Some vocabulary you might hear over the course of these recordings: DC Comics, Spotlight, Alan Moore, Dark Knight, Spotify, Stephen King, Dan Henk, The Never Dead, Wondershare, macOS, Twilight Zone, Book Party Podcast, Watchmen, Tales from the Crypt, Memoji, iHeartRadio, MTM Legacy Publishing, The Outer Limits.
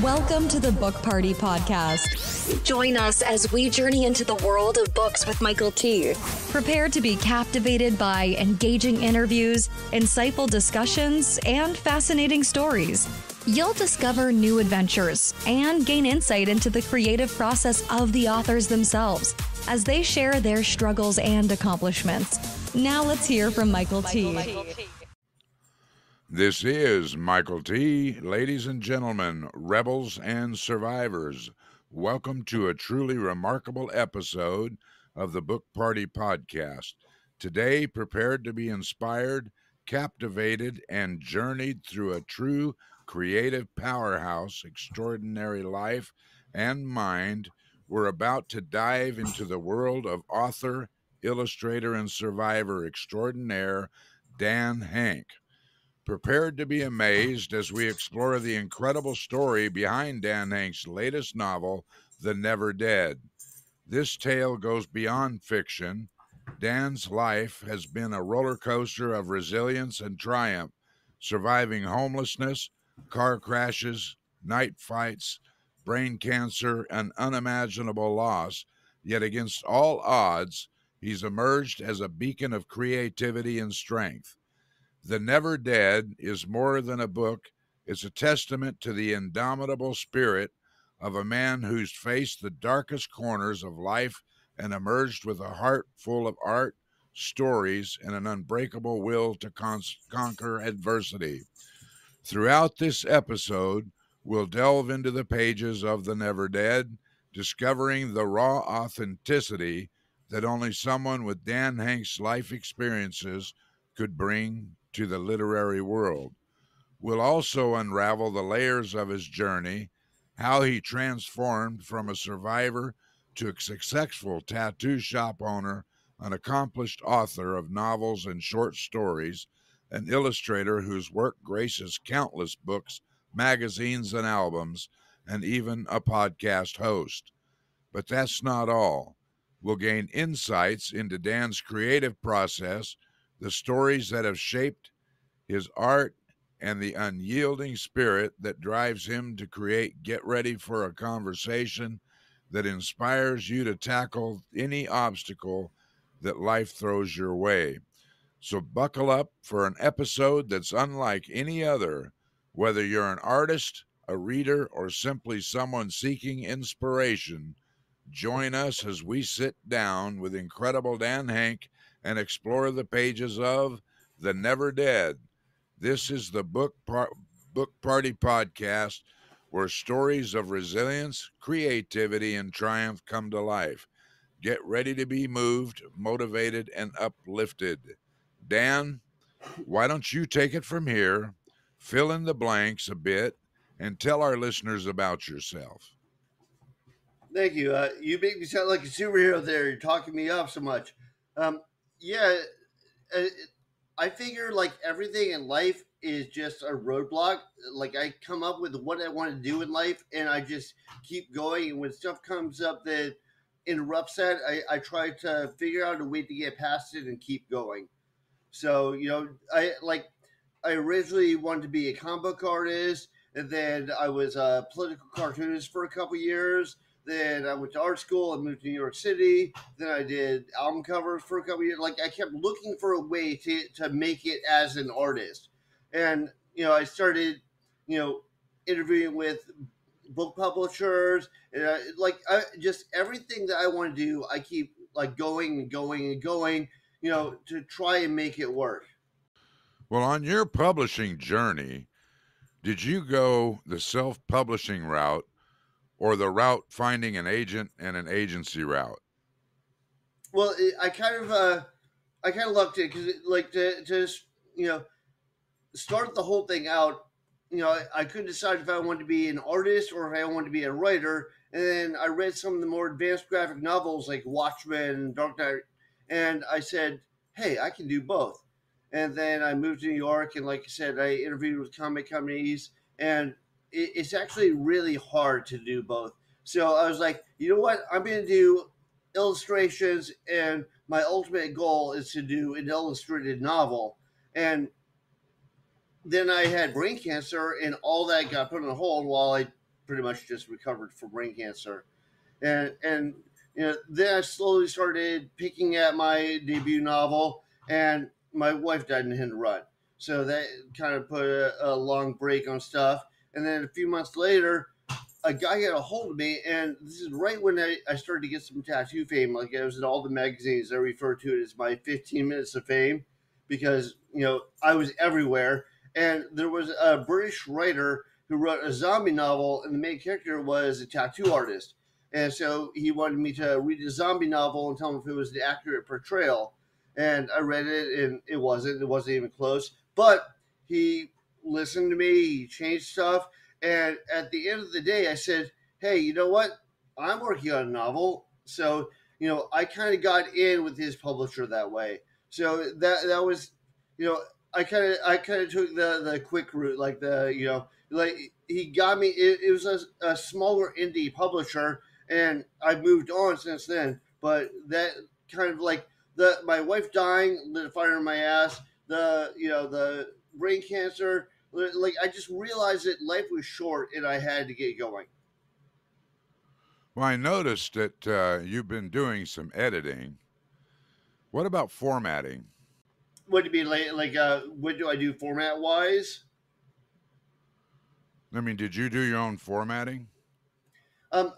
Welcome to the Book Party Podcast. Join us as we journey into the world of books with Michael T. Prepare to be captivated by engaging interviews, insightful discussions, and fascinating stories. You'll discover new adventures and gain insight into the creative process of the authors themselves as they share their struggles and accomplishments. Now let's hear from Michael T. This is Michael T. Ladies and gentlemen, rebels and survivors, welcome to a truly remarkable episode of the Book Party Podcast. Today, prepared to be inspired, captivated, and journeyed through a true creative powerhouse, extraordinary life and mind. We're about to dive into the world of author, illustrator, and survivor extraordinaire Dan Henk. Prepared to be amazed as we explore the incredible story behind Dan Henk's latest novel, The Never Dead. This tale goes beyond fiction. Dan's life has been a roller coaster of resilience and triumph, surviving homelessness, car crashes, night fights, brain cancer, and unimaginable loss. Yet against all odds, he's emerged as a beacon of creativity and strength. The Never Dead is more than a book. It's a testament to the indomitable spirit of a man who's faced the darkest corners of life and emerged with a heart full of art, stories, and an unbreakable will to conquer adversity. Throughout this episode, we'll delve into the pages of The Never Dead, discovering the raw authenticity that only someone with Dan Henk's life experiences could bring to the literary world. We'll also unravel the layers of his journey, how he transformed from a survivor to a successful tattoo shop owner, an accomplished author of novels and short stories, an illustrator whose work graces countless books, magazines, and albums, and even a podcast host. But that's not all. We'll gain insights into Dan's creative process, the stories that have shaped his art, and the unyielding spirit that drives him to create. Get ready for a conversation that inspires you to tackle any obstacle that life throws your way. So buckle up for an episode that's unlike any other. Whether you're an artist, a reader, or simply someone seeking inspiration, join us as we sit down with incredible Dan Henk and explore the pages of The Never Dead. This is the Book Party Podcast, where stories of resilience, creativity, and triumph come to life. Get ready to be moved, motivated, and uplifted. Dan, why don't you take it from here, fill in the blanks a bit, and tell our listeners about yourself. Thank you. You make me sound like a superhero there. You're talking me up so much. I figure like everything in life is just a roadblock. Like I come up with what I want to do in life and I just keep going. And when stuff comes up that interrupts that, I try to figure out a way to get past it and keep going. So, you know, I originally wanted to be a comic book artist, and then I was a political cartoonist for a couple years. Then I went to art school and moved to New York City. Then I did album covers for a couple of years. Like I kept looking for a way to make it as an artist. And, you know, I started, you know, interviewing with book publishers and just everything that I want to do. I keep like going and going and going, you know, to try and make it work. Well, on your publishing journey, did you go the self-publishing route or the route finding an agent and an agency route? Well, I kind of lucked it because, like, to start the whole thing out, you know, I couldn't decide if I wanted to be an artist or if I wanted to be a writer. And then I read some of the more advanced graphic novels like Watchmen and Dark Knight, and I said, hey, I can do both. And then I moved to New York, and like I said, I interviewed with comic companies, and it's actually really hard to do both. So I was like, you know what? I'm going to do illustrations, and my ultimate goal is to do an illustrated novel. And then I had brain cancer, and all that got put on hold while I pretty much just recovered from brain cancer. And you know, then I slowly started picking at my debut novel, and my wife died in a hit and run. So that kind of put a long break on stuff. And then a few months later, a guy got a hold of me, and this is right when I started to get some tattoo fame. Like, it was in all the magazines. I refer to it as my 15 minutes of fame because, you know, I was everywhere. And there was a British writer who wrote a zombie novel, and the main character was a tattoo artist. And so he wanted me to read a zombie novel and tell him if it was an accurate portrayal. And I read it, and it wasn't. It wasn't even close. But he listened to me. He changed stuff. And at the end of the day, I said, hey, you know what? I'm working on a novel. So, you know, I kind of got in with his publisher that way. So that was, you know, I kind of took the quick route, like the, you know, like he got me. It was a smaller indie publisher, and I've moved on since then. But that kind of like my wife dying lit a fire in my ass. The brain cancer. Like, I just realized that life was short and I had to get going. Well, I noticed that you've been doing some editing. What about formatting? What do you mean? Like, what do I do format-wise? I mean, did you do your own formatting?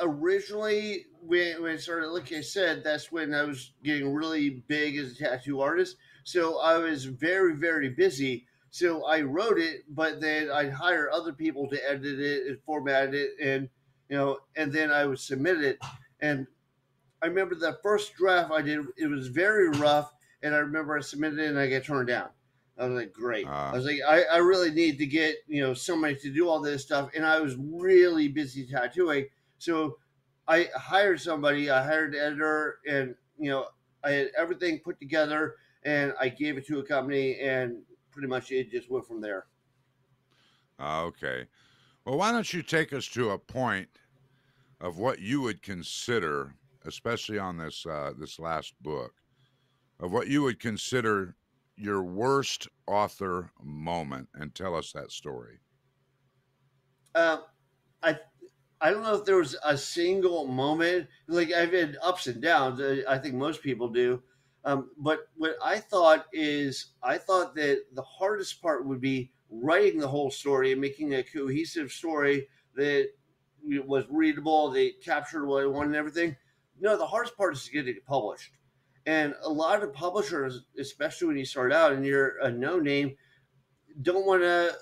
Originally, when I started, like I said, that's when I was getting really big as a tattoo artist. So I was very, very busy. So I wrote it, but then I'd hire other people to edit it and format it, and you know, and then I would submit it. And I remember the first draft I did; it was very rough. And I remember I submitted it, and I got turned down. I was like, "Great!" I was like, "I really need to get somebody to do all this stuff." And I was really busy tattooing, so I hired somebody. I hired an editor, and I had everything put together, and I gave it to a company, and pretty much it just went from there. Okay. Well, why don't you take us to a point of what you would consider, especially on this this last book, of what you would consider your worst author moment, and tell us that story. I don't know if there was a single moment. Like, I've had ups and downs. I think most people do. But what I thought is, I thought that the hardest part would be writing the whole story and making a cohesive story that was readable, they captured what I wanted and everything. No, the hardest part is getting it published. And a lot of publishers, especially when you start out and you're a no name, don't want to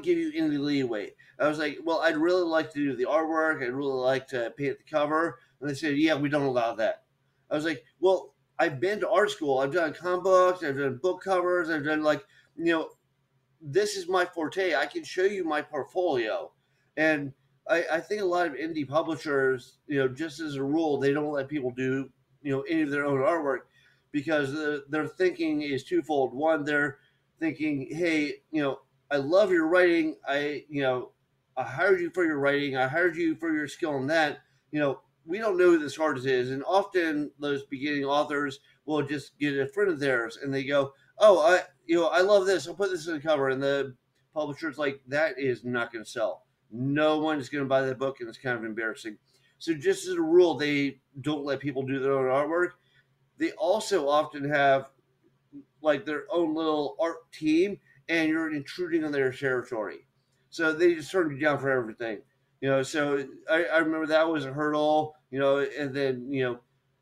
give you any leeway. I was like, well, I'd really like to do the artwork. I'd really like to paint the cover. And they said, yeah, we don't allow that. I was like, well, I've been to art school. I've done comic books. I've done book covers. I've done, like, this is my forte. I can show you my portfolio. And I think a lot of indie publishers, just as a rule, they don't let people do, any of their own artwork because their thinking is twofold. One, they're thinking, hey, I love your writing. I hired you for your writing. I hired you for your skill in that, we don't know who this artist is. And often those beginning authors will just get a friend of theirs and they go, oh, I love this. I'll put this in the cover. And the publisher's like, that is not going to sell. No one is going to buy that book. And it's kind of embarrassing. So just as a rule, they don't let people do their own artwork. They also often have like their own little art team and you're intruding on their territory. So they just turn you down for everything. So I remember that was a hurdle, and then,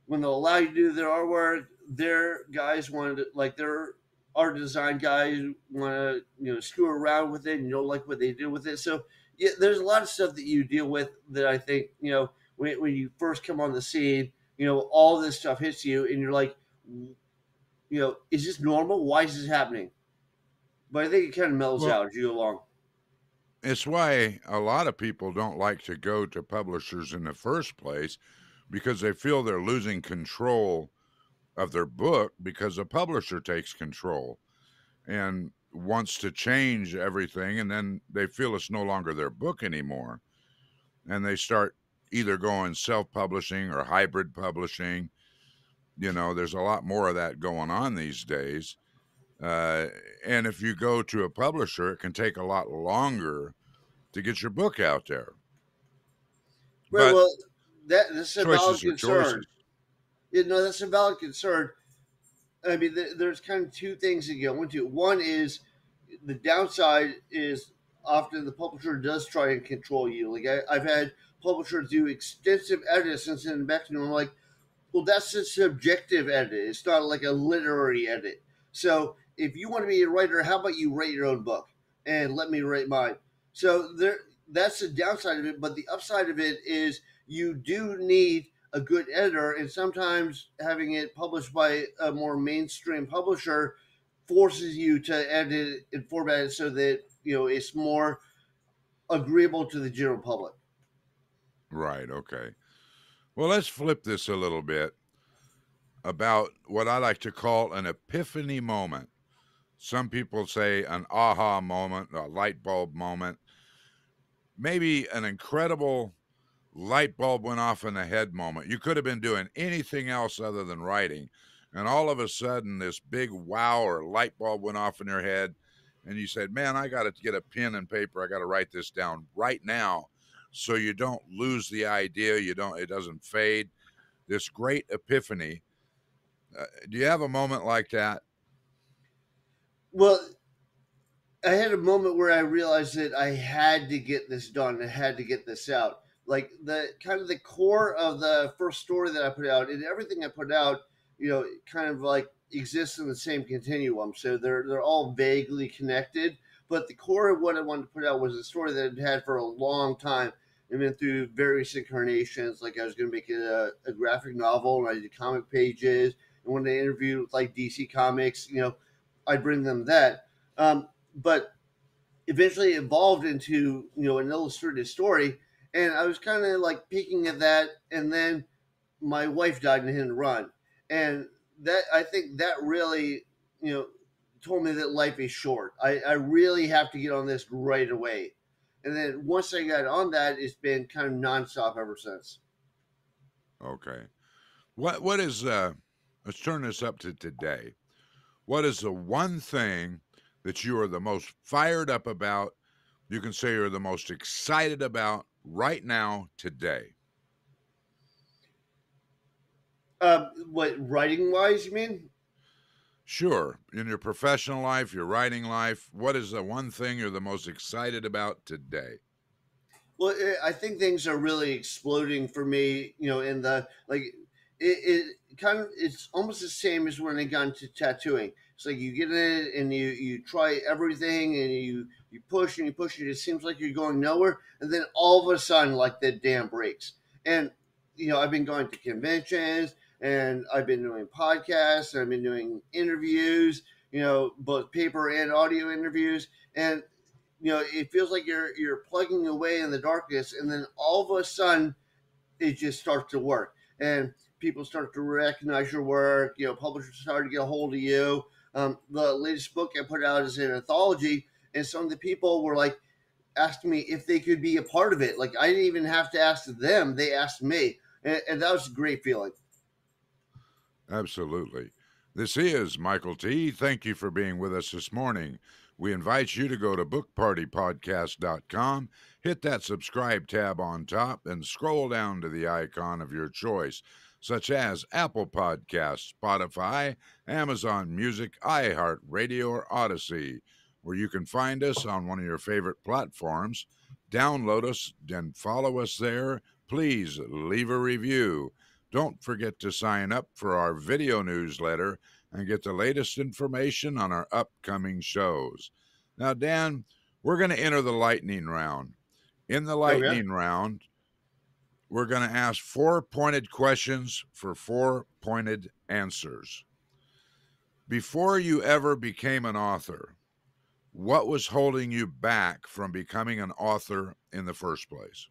when they'll allow you to do their artwork, their guys wanted to, like their art design guys want to, screw around with it and you don't like what they do with it. So yeah, there's a lot of stuff that you deal with that I think, when you first come on the scene, all this stuff hits you and you're like, is this normal? Why is this happening? But I think it kind of mellows out as you go along. It's why a lot of people don't like to go to publishers in the first place because they feel they're losing control of their book because the publisher takes control and wants to change everything. And then they feel it's no longer their book anymore. And they start either going self-publishing or hybrid publishing. There's a lot more of that going on these days. And if you go to a publisher, it can take a lot longer to get your book out there. Well, that's a valid concern. You know, that's a valid concern. I mean, there's kind of two things to go into. One is the downside is often the publisher does try and control you. Like I've had publishers do extensive edits and send them back to me. I'm like, well, that's a subjective edit. It's not like a literary edit. So if you want to be a writer, how about you write your own book and let me write mine? So that's the downside of it. But the upside of it is you do need a good editor, and sometimes having it published by a more mainstream publisher forces you to edit it and format it so that, you know, it's more agreeable to the general public. Right. Okay. Well, let's flip this a little bit about what I like to call an epiphany moment. Some people say an aha moment, a light bulb moment, maybe an incredible light bulb went off in the head moment. You could have been doing anything else other than writing, and all of a sudden this big wow or light bulb went off in your head, and you said, man, I got to get a pen and paper. I got to write this down right now so you don't lose the idea. It doesn't fade. This great epiphany. Do you have a moment like that? Well, I had a moment where I realized that I had to get this done. I had to get this out. Like the core of the first story that I put out, and everything I put out, you know, kind of like exists in the same continuum. So they're all vaguely connected, but the core of what I wanted to put out was a story that I'd had for a long time. I've been through various incarnations. Like I was going to make it a graphic novel, and I did comic pages. And when I interviewed with like DC Comics, you know, I'd bring them that. But eventually evolved into, you know, an illustrated story. And I was kind of like peeking at that, and then my wife died in a hit and run. And that, I think that really, you know, told me that life is short. I really have to get on this right away. And then once I got on that, it's been kind of nonstop ever since. Okay. What is, let's turn this up to today. What is the one thing that you are the most fired up about, you can say you're the most excited about, right now, today? What, writing wise, you mean? Sure. In your professional life, your writing life, what is the one thing you're the most excited about today? Well, I think things are really exploding for me, you know, in the, like, it kind of, it's almost the same as when I got into tattooing. It's like you get in it and you try everything and you push and you push and it seems like you're going nowhere. And then all of a sudden, like, the dam breaks. And, you know, I've been going to conventions and I've been doing podcasts and I've been doing interviews, you know, both paper and audio interviews. And, you know, it feels like you're plugging away in the darkness. And then all of a sudden, it just starts to work. And people start to recognize your work. You know, publishers start to get a hold of you. The latest book I put out is an anthology, and some of the people were like asking me if they could be a part of it. Like, I didn't even have to ask them, they asked me, and that was a great feeling. Absolutely. This is Michael T. Thank you for being with us this morning. We invite you to go to bookpartypodcast.com, hit that subscribe tab on top, and scroll down to the icon of your choice, such as Apple Podcasts, Spotify, Amazon Music, iHeartRadio, or Odyssey, where you can find us on one of your favorite platforms. Download us and follow us there. Please leave a review. Don't forget to sign up for our video newsletter and get the latest information on our upcoming shows. Now, Dan, we're going to enter the lightning round. In the lightning round, we're going to ask 4 pointed questions for 4 pointed answers. Before you ever became an author, what was holding you back from becoming an author in the first place?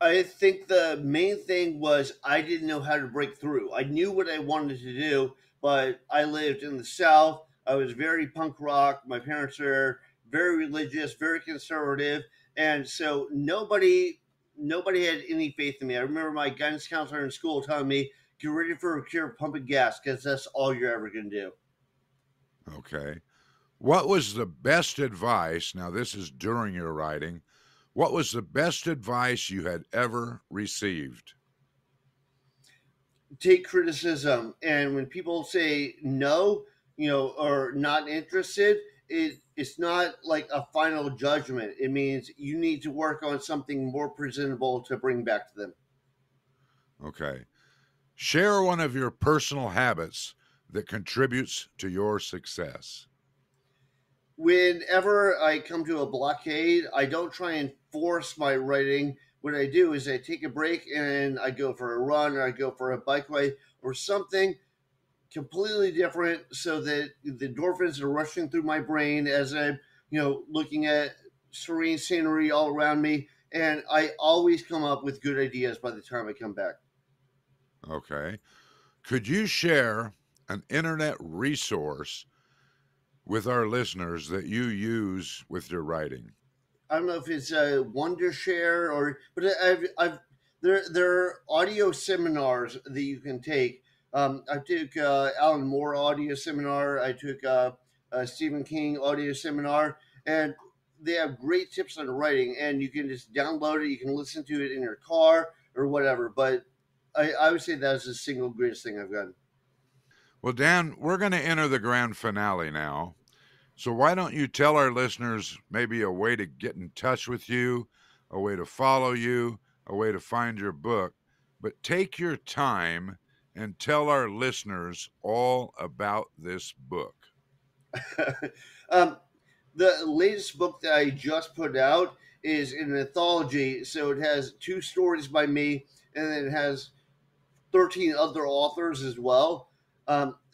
I think the main thing was I didn't know how to break through. I knew what I wanted to do, but I lived in the South. I was very punk rock. My parents are very religious, very conservative. And so nobody had any faith in me. I remember my guidance counselor in school telling me, get ready for a cure of pumping gas because that's all you're ever going to do. Okay. What was the best advice? Now, this is during your writing. What was the best advice you had ever received? Take criticism. And when people say no, you know, or not interested, it's not like a final judgment. It means you need to work on something more presentable to bring back to them. Okay. Share one of your personal habits that contributes to your success. Whenever I come to a blockade, I don't try and force my writing. What I do is I take a break and I go for a run, or I go for a bike ride, or something completely different, so that the endorphins are rushing through my brain as I'm, you know, looking at serene scenery all around me. And I always come up with good ideas by the time I come back. Okay. Could you share an internet resource with our listeners that you use with your writing? I don't know if it's a Wondershare or, but there are audio seminars that you can take. I took Alan Moore audio seminar. I took a Stephen King audio seminar, and they have great tips on writing, and you can just download it. You can listen to it in your car or whatever. But I would say that's the single greatest thing I've done. Well, Dan, we're going to enter the grand finale now. So why don't you tell our listeners maybe a way to get in touch with you, a way to follow you, a way to find your book, but take your time and tell our listeners all about this book. The latest book that I just put out is an anthology. So it has 2 stories by me, and then it has 13 other authors as well.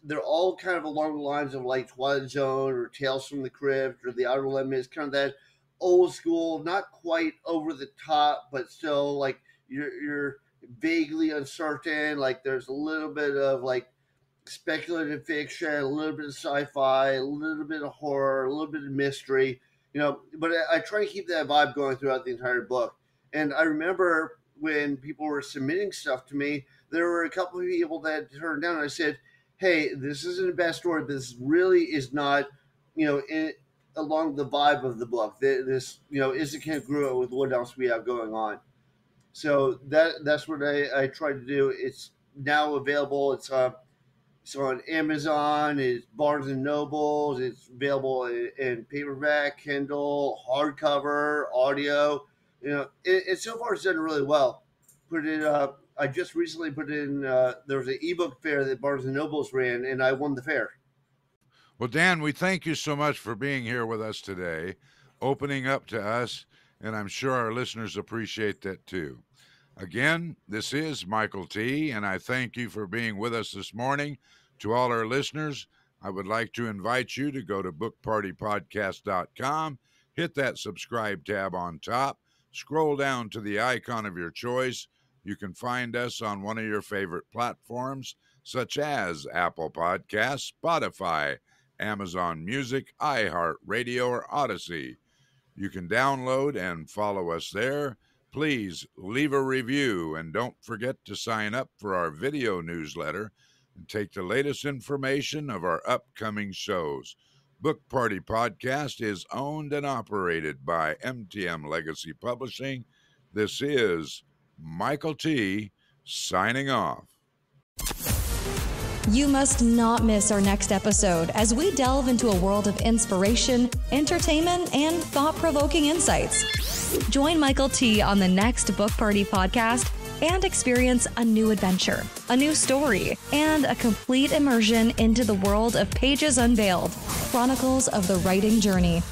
They're all kind of along the lines of like Twilight Zone or Tales from the Crypt or The Outer Limits, kind of that old school, not quite over the top, but still like you're vaguely uncertain. Like there's a little bit of like speculative fiction, a little bit of sci-fi, a little bit of horror, a little bit of mystery, you know, but I try to keep that vibe going throughout the entire book. And I remember when people were submitting stuff to me, there were a couple of people that turned down. I said, hey, this isn't a bad story. This really is not, you know, along the vibe of the book. This, you know, isn't congruent with what else we have going on. So that's what I try to do. It's now available. It's on Amazon. It's Barnes and Noble. It's available in paperback, Kindle, hardcover, audio. You know, it so far it's done really well. Put it up. I just recently put in, there was an ebook fair that Barnes and Noble's ran, and I won the fair. Well, Dan, we thank you so much for being here with us today, opening up to us, and I'm sure our listeners appreciate that too. Again, this is Michael T., and I thank you for being with us this morning. To all our listeners, I would like to invite you to go to bookpartypodcast.com, hit that subscribe tab on top, scroll down to the icon of your choice. You can find us on one of your favorite platforms, such as Apple Podcasts, Spotify, Amazon Music, iHeartRadio, or Odyssey. You can download and follow us there. Please leave a review, and don't forget to sign up for our video newsletter and take the latest information of our upcoming shows. Book Party Podcast is owned and operated by MTM Legacy Publishing. This is Michael T. signing off. You must not miss our next episode as we delve into a world of inspiration, entertainment, and thought-provoking insights. Join Michael T. on the next Book Party Podcast and experience a new adventure, a new story, and a complete immersion into the world of Pages Unveiled, Chronicles of the Writing Journey.